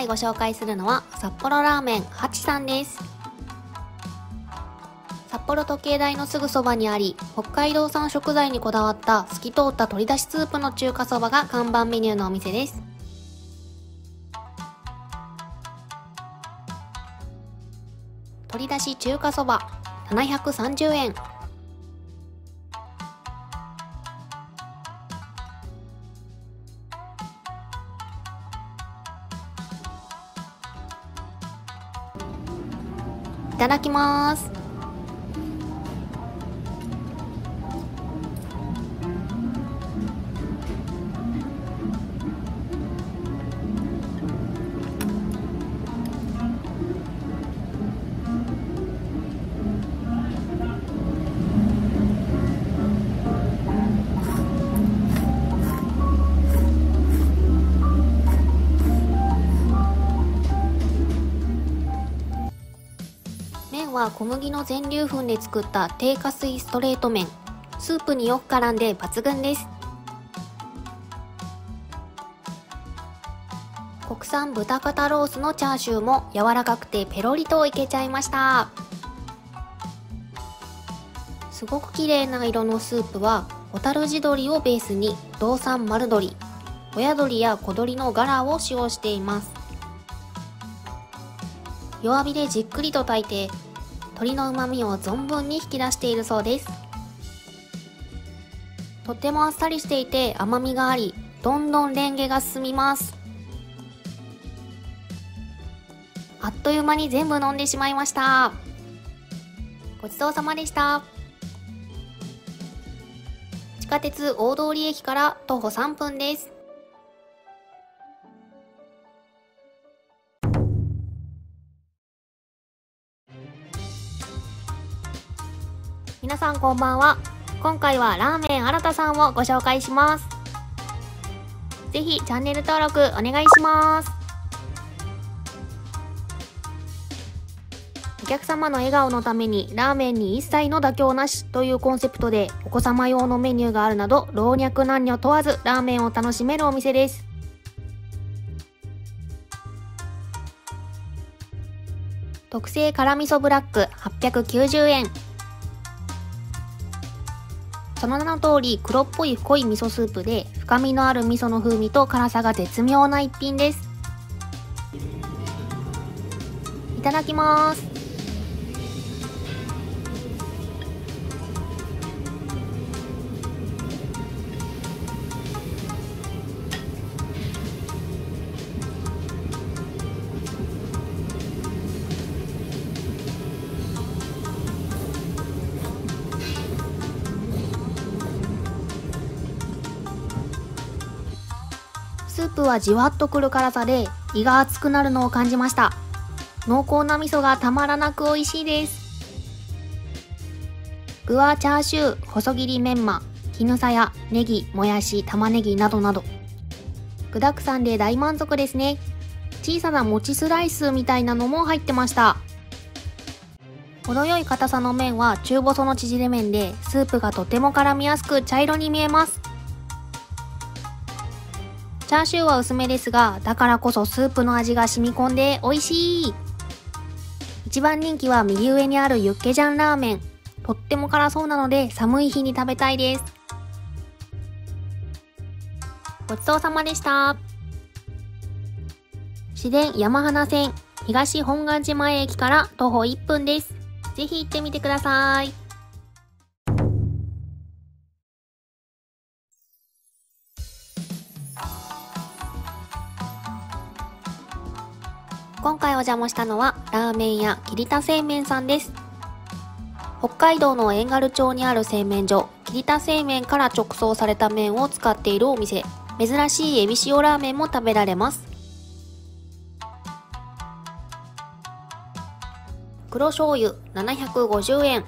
回ご紹介するのは札幌ラーメンハチさんです。札幌時計台のすぐそばにあり、北海道産食材にこだわった透き通った鶏だしスープの中華そばが看板メニューのお店です。鶏だし中華そば730円。いただきます。麺は小麦の全粒粉で作った低加水ストレート麺。スープによく絡んで抜群です。国産豚肩ロースのチャーシューも柔らかくてペロリといけちゃいました。すごく綺麗な色のスープは小樽地鶏をベースに道産丸鶏、親鶏や小鶏のガラを使用しています。弱火でじっくりと炊いて鶏の旨味を存分に引き出しているそうです。とってもあっさりしていて甘みがあり、どんどんレンゲが進みます。あっという間に全部飲んでしまいました。ごちそうさまでした。地下鉄大通駅から徒歩3分です。皆さんこんばんは。今回はラーメン新田さんをご紹介します。ぜひチャンネル登録お願いします。お客様の笑顔のためにラーメンに一切の妥協なしというコンセプトで、お子様用のメニューがあるなど老若男女問わずラーメンを楽しめるお店です。特製辛味噌ブラック890円。その名の通り黒っぽい濃い味噌スープで、深みのある味噌の風味と辛さが絶妙な一品です。いただきます。スープはじわっとくる辛さで胃が熱くなるのを感じました。濃厚な味噌がたまらなく美味しいです。具はチャーシュー、細切りメンマ、絹さや、ネギ、もやし、玉ねぎなどなど具だくさんで大満足ですね。小さな餅スライスみたいなのも入ってました。程よい硬さの麺は中細の縮れ麺で、スープがとても絡みやすく茶色に見えます。チャーシューは薄めですが、だからこそスープの味が染み込んで美味しい。一番人気は右上にあるユッケジャンラーメン。とっても辛そうなので寒い日に食べたいです。ごちそうさまでした。市電山花線東本願寺前駅から徒歩1分です。ぜひ行ってみてください。今回お邪魔したのはラーメン屋桐田製麺さんです。北海道の遠軽町にある製麺所、桐田製麺から直送された麺を使っているお店。珍しいエビ塩ラーメンも食べられます。黒醤油750円。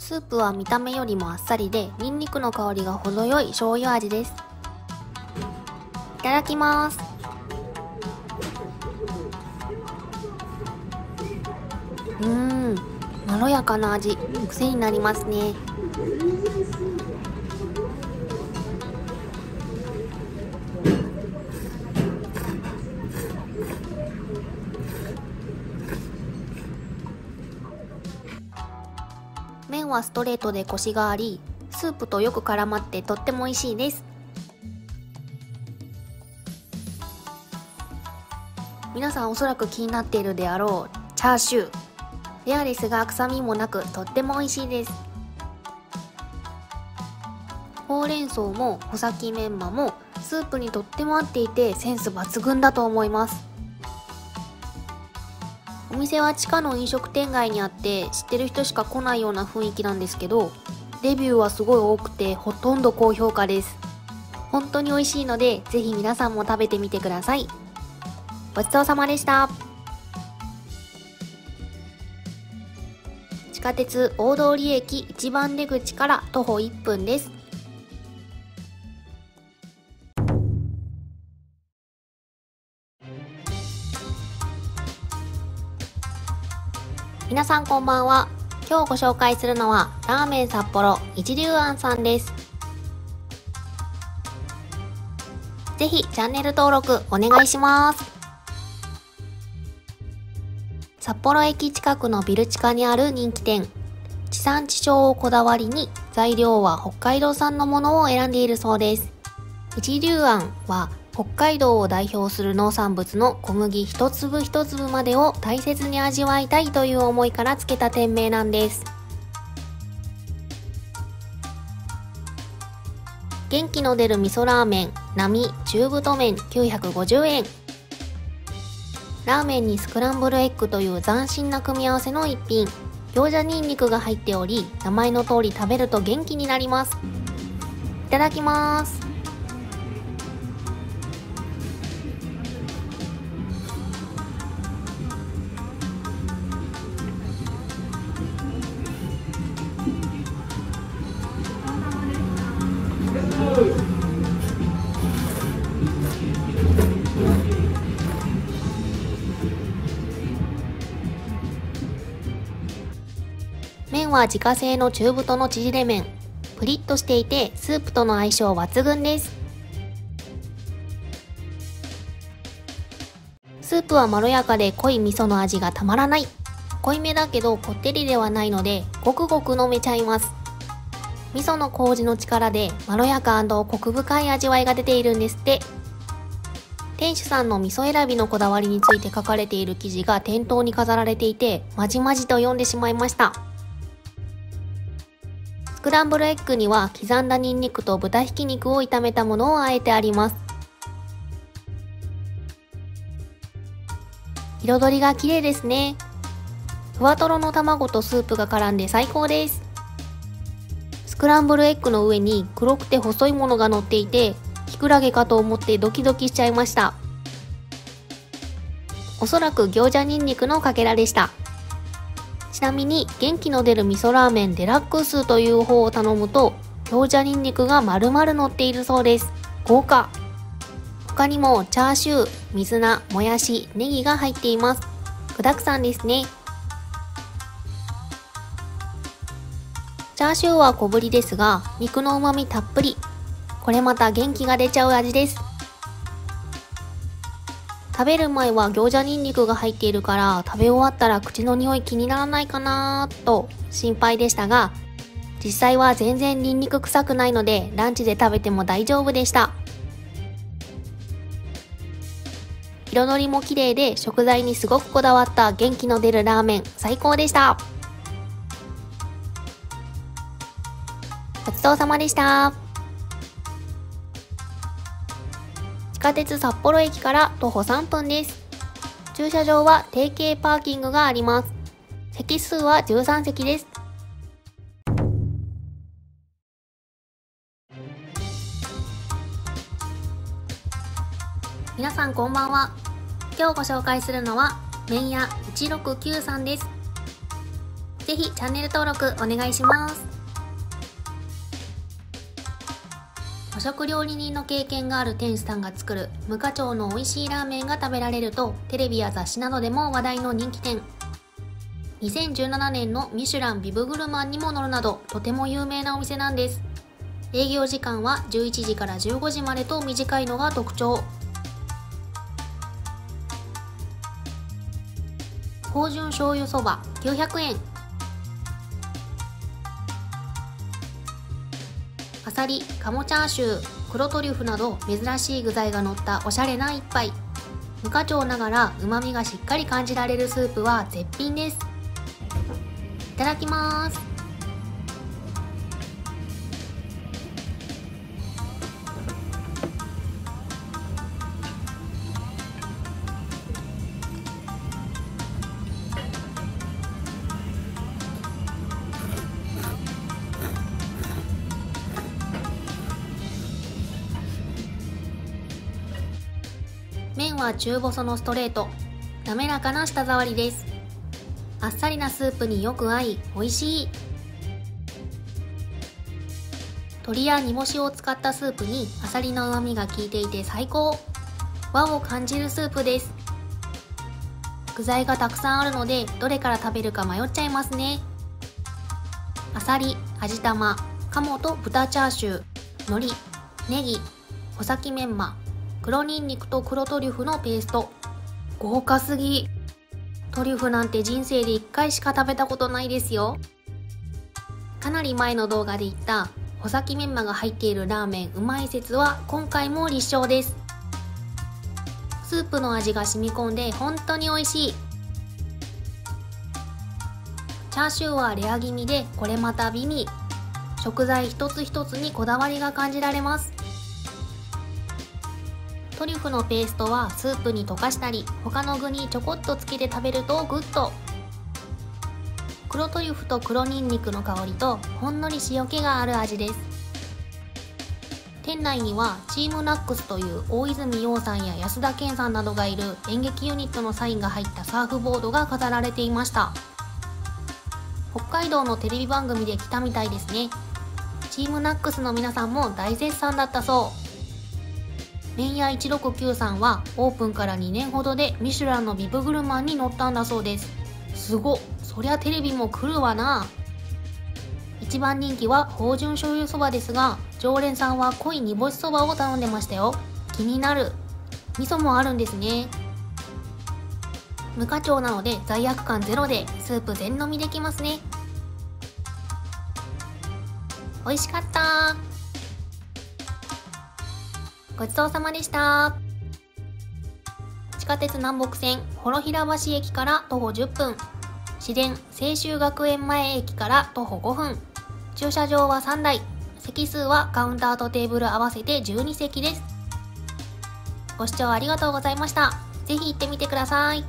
スープは見た目よりもあっさりで、ニンニクの香りが程よい醤油味です。いただきます。まろやかな味、癖になりますね。麺はストレートでコシがあり、スープとよく絡まってとっても美味しいです。皆さんおそらく気になっているであろうチャーシュー、レアですが臭みもなくとっても美味しいです。ほうれん草も穂先メンマもスープにとっても合っていて、センス抜群だと思います。お店は地下の飲食店街にあって、知ってる人しか来ないような雰囲気なんですけど、レビューはすごい多くてほとんど高評価です。本当に美味しいので、ぜひ皆さんも食べてみてください。ごちそうさまでした。地下鉄大通駅1番出口から徒歩1分です。皆さんこんばんは。今日ご紹介するのはラーメン札幌一流庵さんです。ぜひチャンネル登録お願いします。札幌駅近くのビル地下にある人気店。地産地消をこだわりに、材料は北海道産のものを選んでいるそうです。一流庵は北海道を代表する農産物の小麦一粒一粒までを大切に味わいたいという思いからつけた店名なんです。元気の出る味噌ラーメン、並中太麺950円。ラーメンにスクランブルエッグという斬新な組み合わせの一品。行者ニンニクが入っており、名前の通り食べると元気になります。いただきます。麺は自家製の中太の縮れ麺。プリッとしていてスープとの相性抜群です。スープはまろやかで濃い味噌の味がたまらない。濃いめだけどこってりではないので、ごくごく飲めちゃいます。味噌の麹の力でまろやか&コク深い味わいが出ているんですって。店主さんの味噌選びのこだわりについて書かれている記事が店頭に飾られていて、まじまじと読んでしまいました。スクランブルエッグには刻んだニンニクと豚ひき肉を炒めたものをあえてあります。彩りが綺麗ですね。ふわとろの卵とスープが絡んで最高です。スクランブルエッグの上に黒くて細いものが乗っていて、キクラゲかと思ってドキドキしちゃいました。おそらく行者ニンニクのかけらでした。ちなみに元気の出る味噌ラーメンデラックスという方を頼むと、行者ニンニクが丸々乗っているそうです。豪華。他にもチャーシュー、水菜、もやし、ネギが入っています。具だくさんですね。チャーシューは小ぶりですが、肉の旨味たっぷり。これまた元気が出ちゃう味です。食べる前は行者ニンニクが入っているから、食べ終わったら口の匂い気にならないかなーと心配でしたが、実際は全然ニンニク臭くないので、ランチで食べても大丈夫でした。彩りも綺麗で食材にすごくこだわった元気の出るラーメン、最高でした。ごちそうさまでした。地下鉄札幌駅から徒歩3分です。駐車場は定型パーキングがあります。席数は13席です。皆さんこんばんは。今日ご紹介するのは麺屋1693です。ぜひチャンネル登録お願いします。和食料理人の経験がある店主さんが作る無花鳥の美味しいラーメンが食べられると、テレビや雑誌などでも話題の人気店。2017年のミシュランビブグルマンにも載るなど、とても有名なお店なんです。営業時間は11時から15時までと短いのが特徴。芳醇醤油そば900円。あさり、鴨チャーシュー、黒トリュフなど珍しい具材が乗ったおしゃれな一杯。無課長ながら旨味がしっかり感じられるスープは絶品です。いただきます。麺は中細のストレート、滑らかな舌触りです。あっさりなスープによく合い美味しい。鶏や煮干しを使ったスープにあさりの旨味が効いていて最高。和を感じるスープです。具材がたくさんあるのでどれから食べるか迷っちゃいますね。あさり、味玉、鴨と豚チャーシュー、海苔、ネギ、穂先メンマ、黒ニンニクと黒トリュフのペースト。豪華すぎ。トリュフなんて人生で1回しか食べたことないですよ。かなり前の動画で言った穂先メンマが入っているラーメンうまい説は今回も立証です。スープの味が染み込んで本当に美味しい。チャーシューはレア気味でこれまた美味。食材一つ一つにこだわりが感じられます。トリュフのペーストはスープに溶かしたり他の具にちょこっとつけて食べるとグッと。黒トリュフと黒ニンニクの香りとほんのり塩気がある味です。店内にはチームナックスという大泉洋さんや安田顕さんなどがいる演劇ユニットのサインが入ったサーフボードが飾られていました。北海道のテレビ番組で来たみたいですね。チームナックスの皆さんも大絶賛だったそう。麺屋169さんはオープンから2年ほどでミシュランのビブグルマンに乗ったんだそうです。すご、そりゃテレビも来るわな。一番人気は芳醇醤油そばですが、常連さんは濃い煮干しそばを頼んでましたよ。気になる。味噌もあるんですね。無課長なので罪悪感ゼロでスープ全飲みできますね。美味しかったー。ごちそうさまでした。地下鉄南北線幌平橋駅から徒歩10分、市電青州学園前駅から徒歩5分、駐車場は3台、席数はカウンターとテーブル合わせて12席です。ご視聴ありがとうございました。ぜひ行ってみてください。